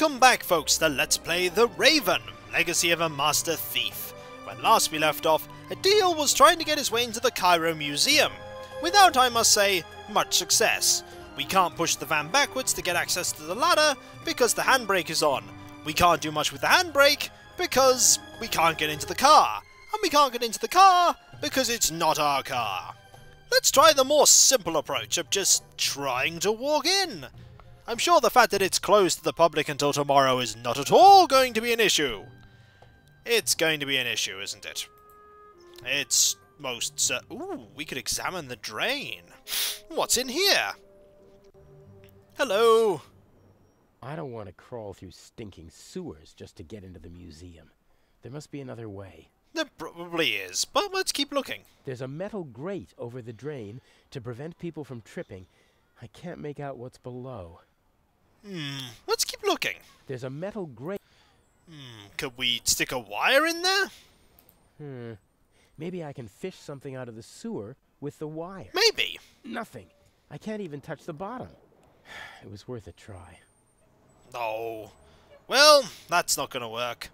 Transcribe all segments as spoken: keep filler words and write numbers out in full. Welcome back, folks, to Let's Play The Raven! Legacy of a Master Thief. When last we left off, Adil was trying to get his way into the Cairo Museum, without, I must say, much success. We can't push the van backwards to get access to the ladder, because the handbrake is on. We can't do much with the handbrake, because we can't get into the car. And we can't get into the car, because it's not our car. Let's try the more simple approach of just trying to walk in. I'm sure the fact that it's closed to the public until tomorrow is not at all going to be an issue. It's going to be an issue, isn't it? It's most cer- Ooh, we could examine the drain. What's in here? Hello? I don't want to crawl through stinking sewers just to get into the museum. There must be another way. There probably is, but let's keep looking. There's a metal grate over the drain to prevent people from tripping. I can't make out what's below. Hmm, let's keep looking. There's a metal grate. Hmm, could we stick a wire in there? Hmm, maybe I can fish something out of the sewer with the wire. Maybe. Nothing. I can't even touch the bottom. It was worth a try. Oh. Well, that's not gonna work.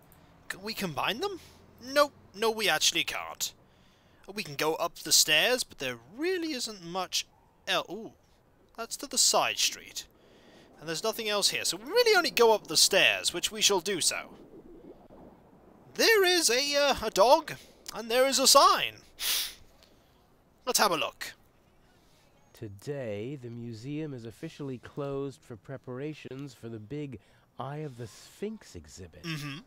Can we combine them? Nope, no we actually can't. We can go up the stairs, but there really isn't much el- Ooh. That's to the side street. And there's nothing else here, so we really only go up the stairs, which we shall do so. There is a, uh, a dog, and there is a sign. Let's have a look. Today, the museum is officially closed for preparations for the big Eye of the Sphinx exhibit. Mm-hmm.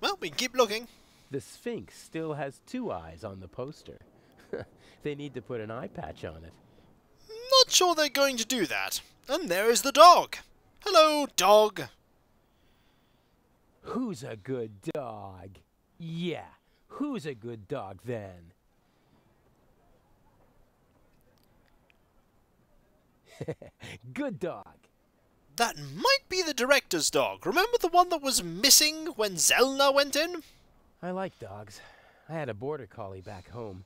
Well, we can keep looking. The Sphinx still has two eyes on the poster. They need to put an eye patch on it. Not sure they're going to do that. And there is the dog. Hello, dog. Who's a good dog? Yeah, who's a good dog then? Good dog. That might be the director's dog. Remember the one that was missing when Zellner went in? I like dogs. I had a border collie back home.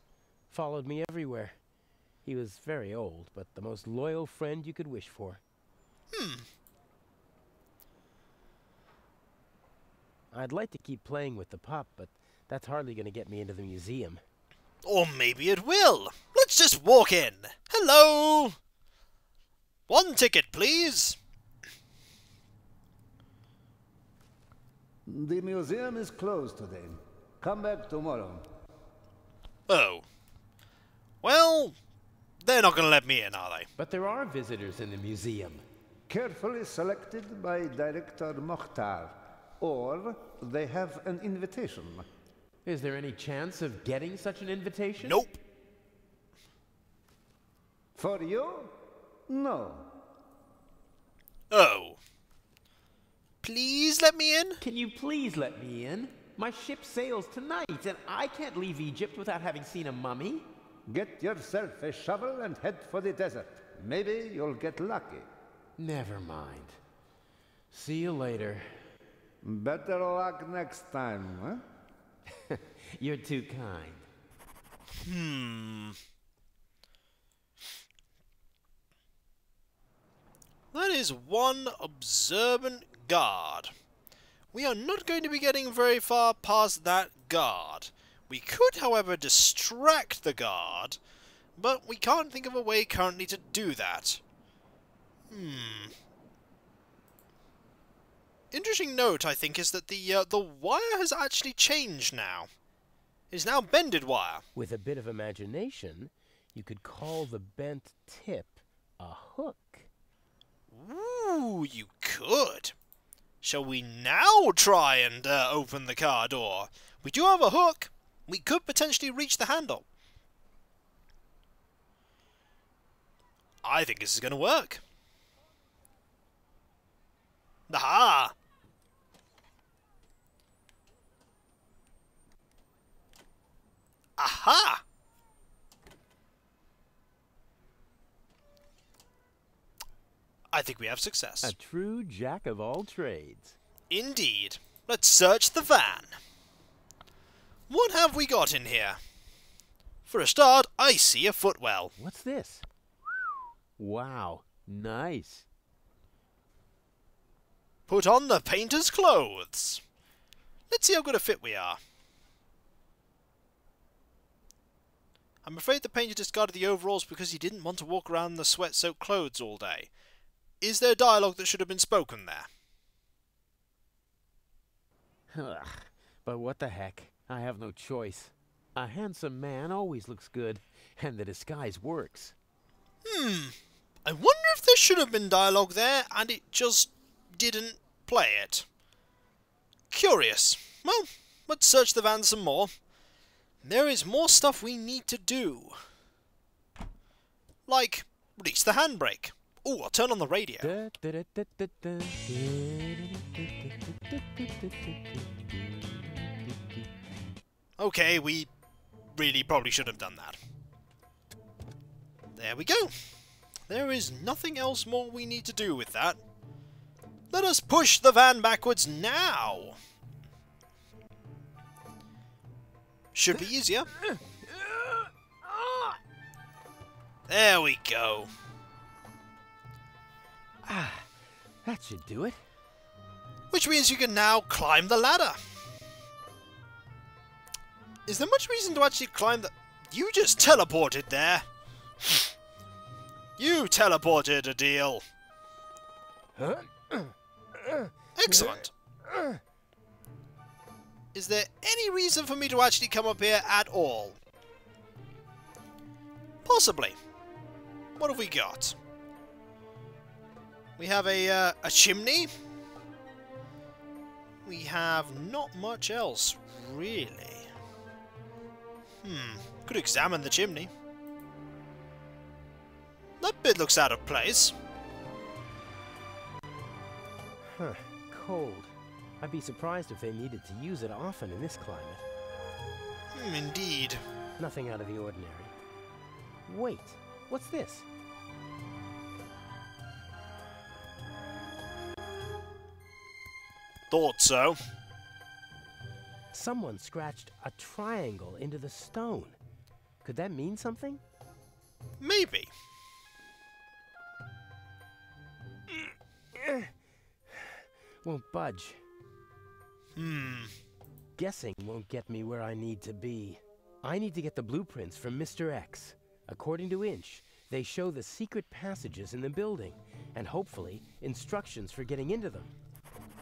Followed me everywhere. He was very old, but the most loyal friend you could wish for. Hmm. I'd like to keep playing with the pup, but that's hardly going to get me into the museum. Or maybe it will. Let's just walk in. Hello! One ticket, please. The museum is closed today. Come back tomorrow. Oh. Well... they're not going to let me in, are they? But there are visitors in the museum. Carefully selected by Director Mokhtar, or they have an invitation. Is there any chance of getting such an invitation? Nope. For you? No. Oh. Please let me in? Can you please let me in? My ship sails tonight, and I can't leave Egypt without having seen a mummy. Get yourself a shovel and head for the desert. Maybe you'll get lucky. Never mind. See you later. Better luck next time, huh? You're too kind. Hmm. That is one observant guard. We are not going to be getting very far past that guard. We could, however, distract the guard, but we can't think of a way currently to do that. Hmm. Interesting note, I think, is that the uh, the wire has actually changed now. It's now bended wire. With a bit of imagination, you could call the bent tip a hook. Ooh, you could. Shall we now try and uh, open the car door? We do have a hook. We could potentially reach the handle. I think this is going to work. Aha! Aha! I think we have success. A true jack of all trades. Indeed. Let's search the van. What have we got in here? For a start, I see a footwell. What's this? Wow, nice. Put on the painter's clothes! Let's see how good a fit we are. I'm afraid the painter discarded the overalls because he didn't want to walk around in the sweat-soaked clothes all day. Is there dialogue that should have been spoken there? Ugh, but what the heck? I have no choice. A handsome man always looks good, and the disguise works. Hmm. I wonder if there should have been dialogue there, and it just didn't play it. Curious. Well, let's search the van some more. There is more stuff we need to do. Like, release the handbrake. Ooh, I'll turn on the radio. Okay, we really probably should have done that. There we go. There is nothing else more we need to do with that. Let us push the van backwards now! Should be easier. There we go. Ah, that should do it. Which means you can now climb the ladder. Is there much reason to actually climb the... You just teleported there! You teleported, Adil! Excellent! Is there any reason for me to actually come up here at all? Possibly. What have we got? We have a, uh, a chimney. We have not much else, really. Hmm. Could examine the chimney. That bit looks out of place. Huh. Cold. I'd be surprised if they needed to use it often in this climate. Hmm, indeed. Nothing out of the ordinary. Wait. What's this? Thought so. Someone scratched a triangle into the stone. Could that mean something? Maybe. Won't budge. Hmm. Guessing won't get me where I need to be. I need to get the blueprints from Mister X. According to Inch, they show the secret passages in the building, and hopefully, instructions for getting into them.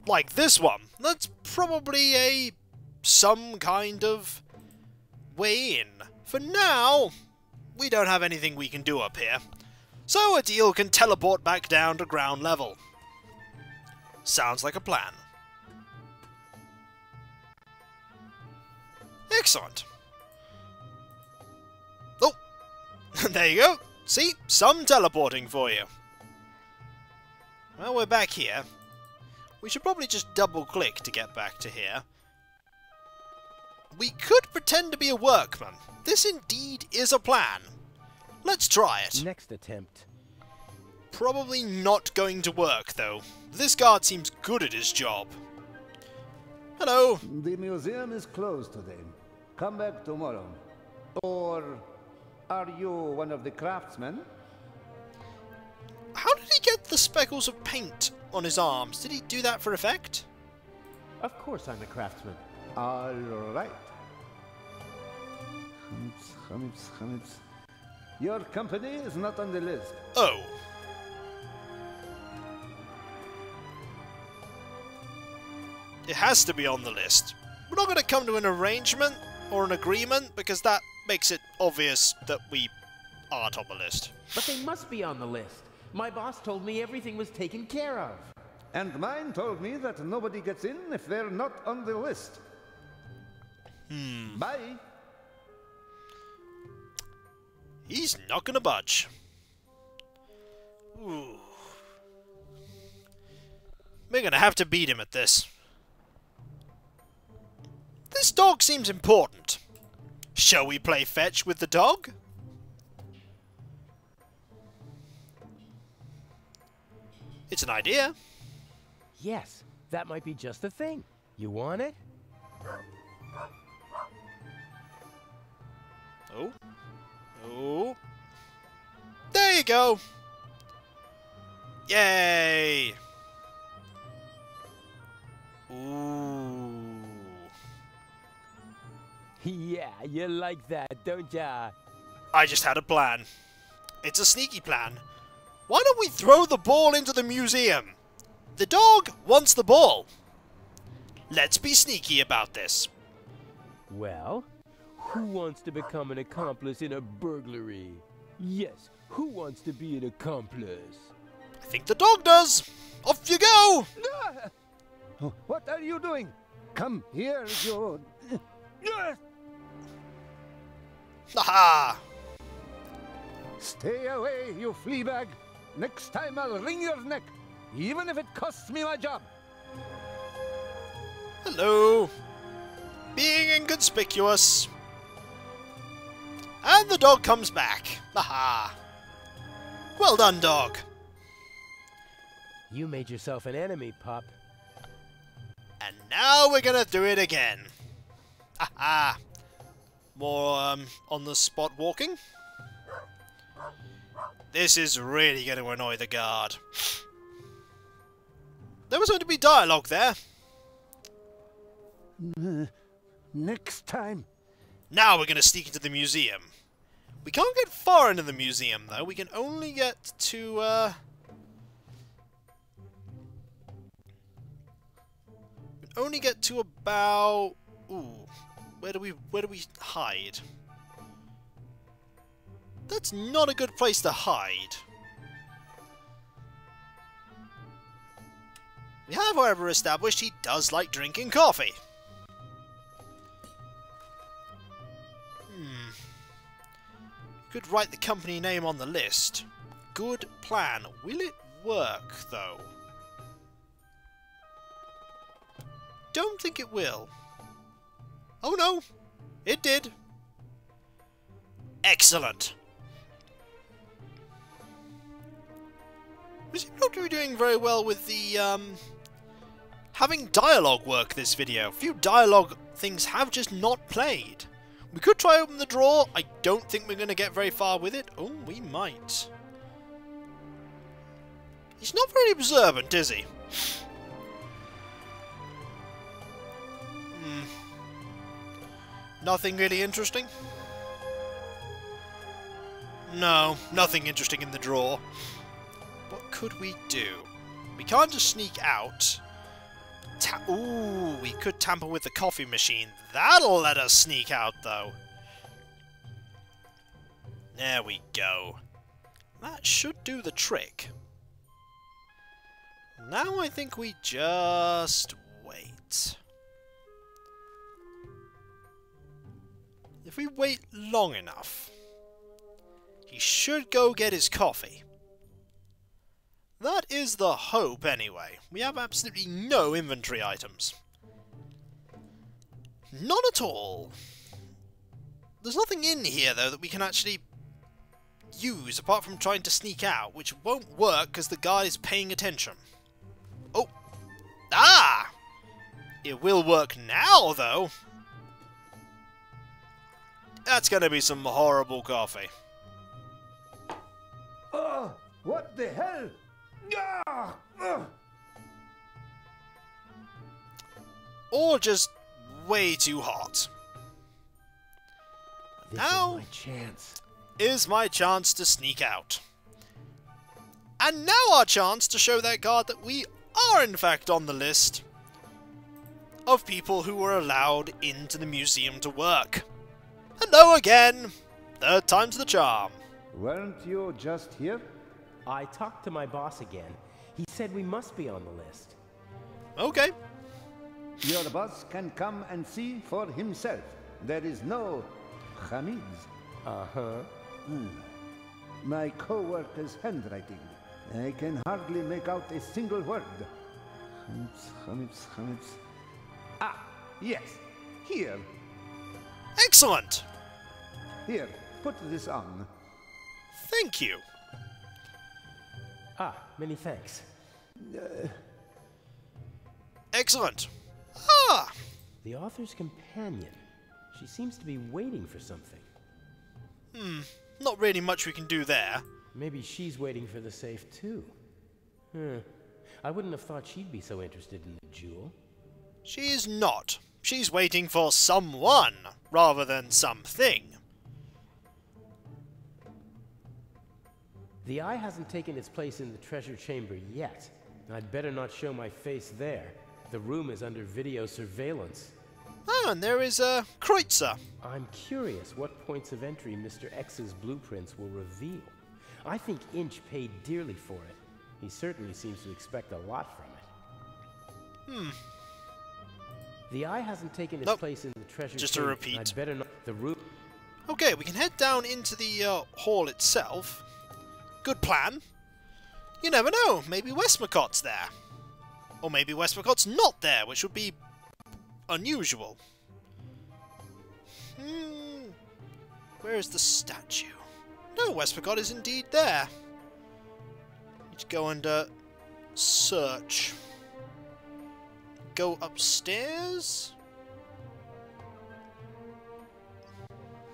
Like this one. That's probably a... some kind of way in. For now, we don't have anything we can do up here. So Adil can teleport back down to ground level. Sounds like a plan. Excellent. Oh! There you go. See? Some teleporting for you. Well, we're back here. We should probably just double-click to get back to here. We could pretend to be a workman. This indeed is a plan. Let's try it. Next attempt. Probably not going to work, though. This guard seems good at his job. Hello. The museum is closed today. Come back tomorrow. Or are you one of the craftsmen? How did he get the speckles of paint on his arms? Did he do that for effect? Of course I'm a craftsman. All right. Your company is not on the list. Oh. It has to be on the list. We're not going to come to an arrangement or an agreement because that makes it obvious that we are top of the list. But they must be on the list. My boss told me everything was taken care of. And mine told me that nobody gets in if they're not on the list. Hmm. Bye. He's not gonna budge. Ooh. We're gonna have to beat him at this. This dog seems important. Shall we play fetch with the dog? It's an idea. Yes, that might be just the thing. You want it? Oh. Oh. There you go! Yay! Yeah, you like that, don't ya? I just had a plan. It's a sneaky plan. Why don't we throw the ball into the museum? The dog wants the ball. Let's be sneaky about this. Well, who wants to become an accomplice in a burglary? Yes, who wants to be an accomplice? I think the dog does. Off you go! What are you doing? Come here, you... Aha! Stay away, you flea bag. Next time I'll wring your neck, even if it costs me my job. Hello. Being inconspicuous. And the dog comes back. Aha! Well done, dog. You made yourself an enemy, pup. And now we're gonna do it again. Aha! More um, on-the-spot walking. This is really going to annoy the guard. There was going to be dialogue there. Next time. Now we're going to sneak into the museum. We can't get far into the museum, though. We can only get to... Uh... We can only get to about... Ooh. Where do we where do we hide? That's not a good place to hide. We have, however, established he does like drinking coffee. Hmm. Could write the company name on the list. Good plan. Will it work, though? Don't think it will. Oh no! It did! Excellent! We seem not to be doing very well with the, um... having dialogue work this video. A few dialogue things have just not played. We could try open the drawer. I don't think we're going to get very far with it. Oh, we might. He's not very observant, is he? Hmm... Nothing really interesting? No, nothing interesting in the drawer. What could we do? We can't just sneak out. Ta Ooh, we could tamper with the coffee machine. That'll let us sneak out, though. There we go. That should do the trick. Now I think we just wait. If we wait long enough, he should go get his coffee. That is the hope, anyway. We have absolutely no inventory items. None at all. There's nothing in here, though, that we can actually use, apart from trying to sneak out, which won't work because the guy is paying attention. Oh! Ah! It will work now, though! That's gonna be some horrible coffee. Uh, what the hell? Uh, uh. Or just way too hot. This now is my chance. Is my chance to sneak out. And now our chance to show that guard that we are in fact on the list of people who were allowed into the museum to work. Hello again! Third time's the charm. Weren't you just here? I talked to my boss again. He said we must be on the list. Okay. Your boss can come and see for himself. There is no Hamid's. Uh-huh. Mm. My co-worker's handwriting. I can hardly make out a single word. Hamid's, Hamid's, Hamid's. Ah, yes. Here. Excellent! Here, put this on. Thank you. Ah, many thanks. Uh... Excellent. Ah! The author's companion. She seems to be waiting for something. Hmm, not really much we can do there. Maybe she's waiting for the safe, too. Hmm. I wouldn't have thought she'd be so interested in the jewel. She is not. She's waiting for someone, rather than something. The eye hasn't taken its place in the treasure chamber yet. I'd better not show my face there. The room is under video surveillance. Oh, and there is a Kreutzer. I'm curious what points of entry Mister X's blueprints will reveal. I think Inch paid dearly for it. He certainly seems to expect a lot from it. Hmm. The eye hasn't taken its nope. place in the treasure. Just chamber. a repeat. I'd better not. The room. Okay, we can head down into the uh, hall itself. Good plan. You never know. Maybe Westmacott's there, or maybe Westmacott's not there, which would be unusual. Hmm. Where is the statue? No, Westmacott is indeed there. Let's go and uh, search. Go upstairs.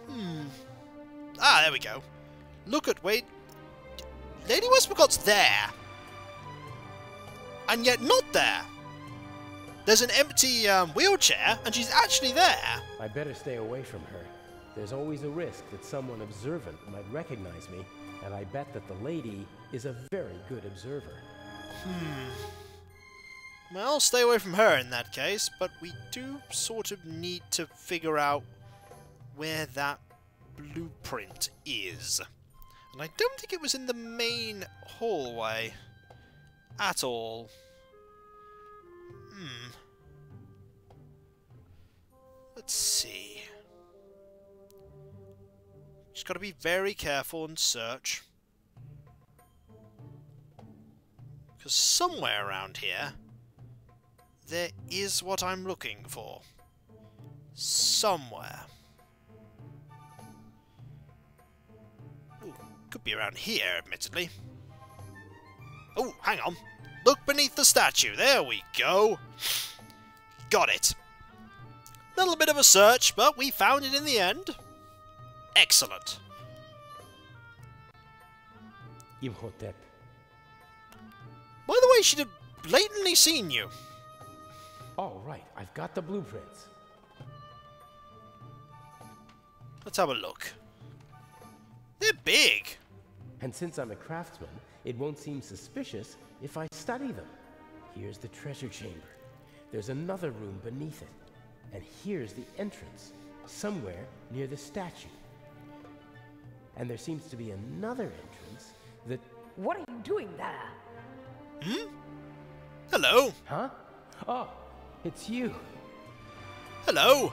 Hmm. Ah, there we go. Look at wait. Lady Westmacott's there, and yet not there. There's an empty um, wheelchair, and she's actually there. I better stay away from her. There's always a risk that someone observant might recognize me, and I bet that the lady is a very good observer. Hmm. Well, stay away from her in that case, but we do sort of need to figure out where that blueprint is. And I don't think it was in the main hallway at all. Hmm. Let's see. Just got to be very careful and search, because somewhere around here there is what I'm looking for. Somewhere. Ooh, could be around here, admittedly. Oh, hang on. Look beneath the statue. There we go. Got it. Little bit of a search, but we found it in the end. Excellent. Imhotep. By the way, she'd have blatantly seen you. All right, I've got the blueprints. Let's have a look. They're big. And since I'm a craftsman, it won't seem suspicious if I study them. Here's the treasure chamber. There's another room beneath it. And here's the entrance, somewhere near the statue. And there seems to be another entrance that... What are you doing there? Hmm? Hello? Huh? Oh, it's you. Hello?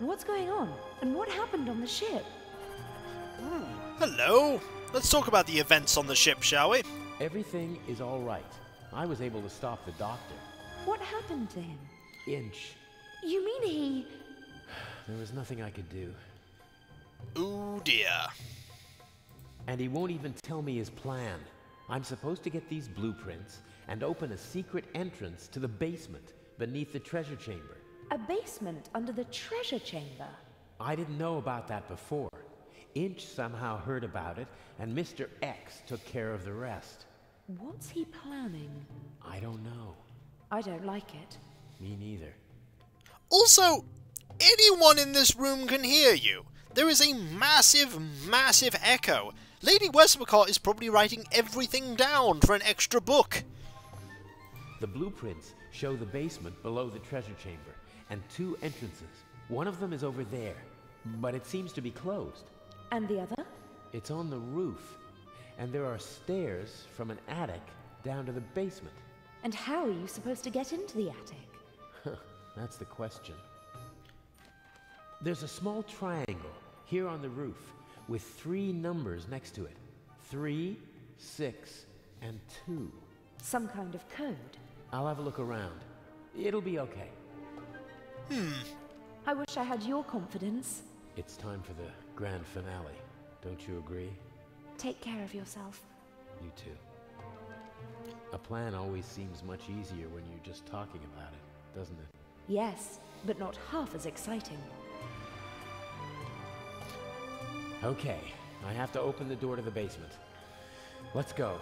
What's going on? And what happened on the ship? Hmm. Hello? Let's talk about the events on the ship, shall we? Everything is all right. I was able to stop the doctor. What happened to him? Inch. You mean he... There was nothing I could do. Ooh dear. And he won't even tell me his plan. I'm supposed to get these blueprints and open a secret entrance to the basement beneath the treasure chamber. A basement under the treasure chamber? I didn't know about that before. Inch somehow heard about it, and Mister X took care of the rest. What's he planning? I don't know. I don't like it. Me neither. Also... anyone in this room can hear you. There is a massive, massive echo. Lady Westmacott is probably writing everything down for an extra book. The blueprints show the basement below the treasure chamber, and two entrances. One of them is over there, but it seems to be closed. And the other? It's on the roof, and there are stairs from an attic down to the basement. And how are you supposed to get into the attic? That's the question. There's a small triangle here on the roof with three numbers next to it. Three, six, and two. Some kind of code. I'll have a look around. It'll be okay. Hmm. I wish I had your confidence. It's time for the grand finale. Don't you agree? Take care of yourself. You too. A plan always seems much easier when you're just talking about it, doesn't it? Yes, but not half as exciting. Okay, I have to open the door to the basement. Let's go.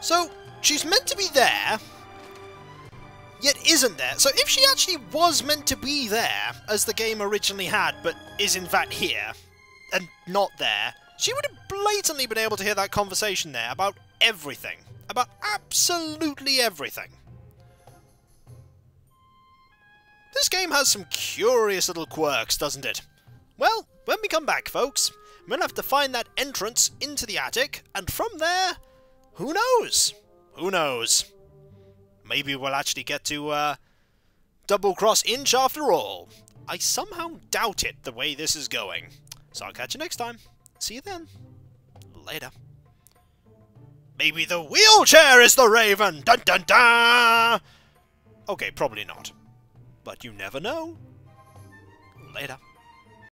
So, she's meant to be there, yet isn't there. So if she actually was meant to be there, as the game originally had, but is in fact here, and not there, she would have blatantly been able to hear that conversation there about everything. About absolutely everything. This game has some curious little quirks, doesn't it? Well, when we come back, folks, we'll have to find that entrance into the attic, and from there, who knows? Who knows? Maybe we'll actually get to, uh, double-cross Inch after all. I somehow doubt it the way this is going. So I'll catch you next time. See you then. Later. Maybe the wheelchair is the Raven! Dun dun dun! Okay, probably not. But you never know. Later.